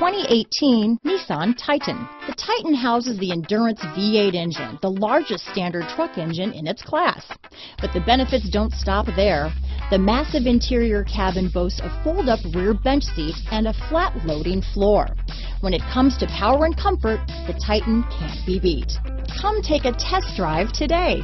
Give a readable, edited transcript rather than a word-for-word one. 2018 Nissan Titan. The Titan houses the Endurance V8 engine, the largest standard truck engine in its class. But the benefits don't stop there. The massive interior cabin boasts a fold-up rear bench seat and a flat loading floor. When it comes to power and comfort, the Titan can't be beat. Come take a test drive today.